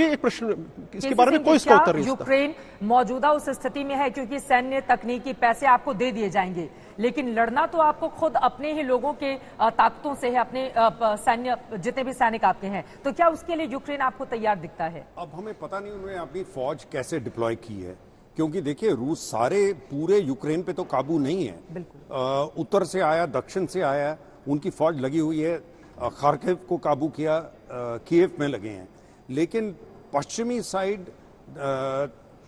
ये एक प्रश्न, इसके बारे में कोई इसका उत्तर नहीं। यूक्रेन मौजूदा उस स्थिति में है क्योंकि सैन्य तकनीकी पैसे आपको दे दिए जाएंगे, लेकिन लड़ना तो आपको खुद अपने ही लोगों के ताकतों से है, अपने सैन्य जितने भी सैनिक आपके हैं, तो क्या उसके लिए यूक्रेन आपको तैयार दिखता है? अब हमें पता नहीं उन्होंने अपनी फौज कैसे डिप्लॉय की है, क्योंकि देखिए रूस सारे पूरे यूक्रेन पे तो काबू नहीं है, बिल्कुल उत्तर से आया, दक्षिण से आया, उनकी फौज लगी हुई है। खार्किव को काबू किया, कीव में लगे हैं, लेकिन पश्चिमी साइड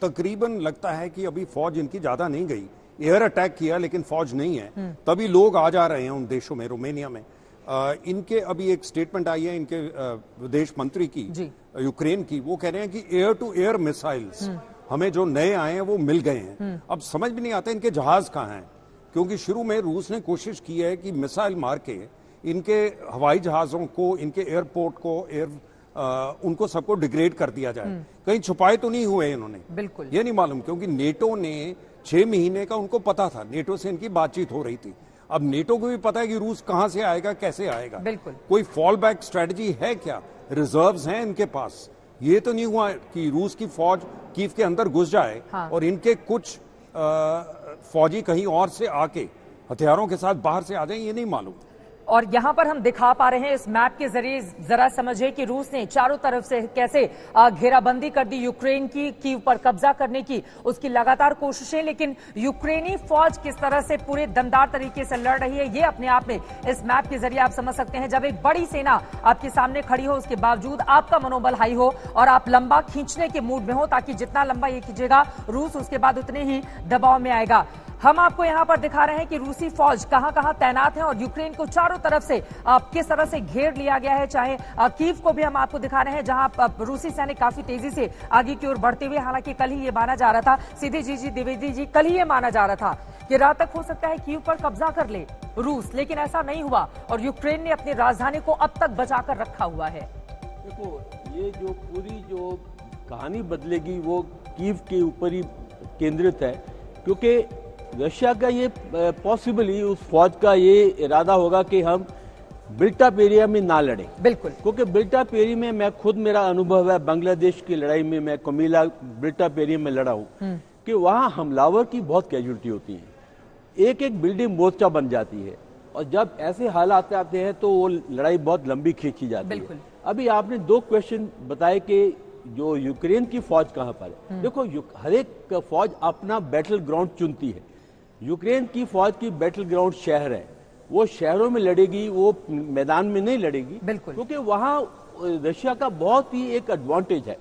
तकरीबन लगता है कि अभी फौज इनकी ज्यादा नहीं गई। एयर अटैक किया लेकिन फौज नहीं है, तभी लोग आ जा रहे हैं उन देशों में। रोमानिया में इनके अभी एक स्टेटमेंट आई है इनके विदेश मंत्री की, यूक्रेन की, वो कह रहे हैं कि एयर टू एयर मिसाइल्स हमें जो नए आए हैं वो मिल गए हैं। अब समझ भी नहीं आता इनके जहाज कहाँ हैं, क्योंकि शुरू में रूस ने कोशिश की है कि मिसाइल मार के इनके हवाई जहाजों को, इनके एयरपोर्ट को, उनको सबको डिग्रेड कर दिया जाए। कहीं छुपाए तो नहीं हुए इन्होंने, बिल्कुल ये नहीं मालूम, क्योंकि नेटो ने 6 महीने का उनको पता था, नेटो से इनकी बातचीत हो रही थी। अब नेटो को भी पता है कि रूस कहां से आएगा, कैसे आएगा, बिल्कुल कोई फॉल बैक स्ट्रेटजी है क्या, रिजर्व्स हैं इनके पास। ये तो नहीं हुआ कि रूस की फौज कीव के अंदर घुस जाए, हाँ। और इनके कुछ फौजी कहीं और से आके हथियारों के साथ बाहर से आ जाए, ये नहीं मालूम। और यहाँ पर हम दिखा पा रहे हैं इस मैप के जरिए, जरा समझिए कि रूस ने चारों तरफ से कैसे घेराबंदी कर दी यूक्रेन की, कीव पर कब्जा करने की उसकी लगातार कोशिशें, लेकिन यूक्रेनी फौज किस तरह से पूरे दमदार तरीके से लड़ रही है ये अपने आप में इस मैप के जरिए आप समझ सकते हैं। जब एक बड़ी सेना आपके सामने खड़ी हो, उसके बावजूद आपका मनोबल हाई हो और आप लंबा खींचने के मूड में हो, ताकि जितना लंबा ये खींचेगा रूस उसके बाद उतने ही दबाव में आएगा। हम आपको यहाँ पर दिखा रहे हैं कि रूसी फौज कहाँ कहाँ तैनात है और यूक्रेन को चारों तरफ से किस तरह से घेर लिया गया है। चाहे कीव को भी हम आपको दिखा रहे हैं जहाँ रूसी सैनिक काफी तेजी से आगे की ओर बढ़ते हुए, हालांकि कल ही ये माना जा रहा था, सीधे जीजे द्विवेदी जी, कल ही ये माना जा रहा था कि रात तक हो सकता है कीव पर कब्जा कर ले रूस, लेकिन ऐसा नहीं हुआ और यूक्रेन ने अपनी राजधानी को अब तक बचा कर रखा हुआ है। देखो ये जो पूरी जो कहानी बदलेगी वो कीव के ऊपर ही केंद्रित है, क्योंकि रशिया का ये पॉसिबली उस फौज का ये इरादा होगा कि हम बिल्टअप एरिया में ना लड़ें, बिल्कुल क्योंकि बिल्टअप एरिया में मैं खुद, मेरा अनुभव है बांग्लादेश की लड़ाई में, मैं कोमिला बिल्टअप एरिया में लड़ा हूँ कि वहाँ हमलावर की बहुत कैजुअलिटी होती है, एक एक बिल्डिंग मोर्चा बन जाती है और जब ऐसे हालात आते हैं तो वो लड़ाई बहुत लंबी खींची जाती है। अभी आपने 2 क्वेश्चन बताए कि जो यूक्रेन की फौज कहाँ पर है। देखो हर एक फौज अपना बैटल ग्राउंड चुनती है, यूक्रेन की फौज की बैटल ग्राउंड शहर है, वो शहरों में लड़ेगी, वो मैदान में नहीं लड़ेगी, बिल्कुल क्योंकि वहाँ रशिया का बहुत ही एक एडवांटेज है।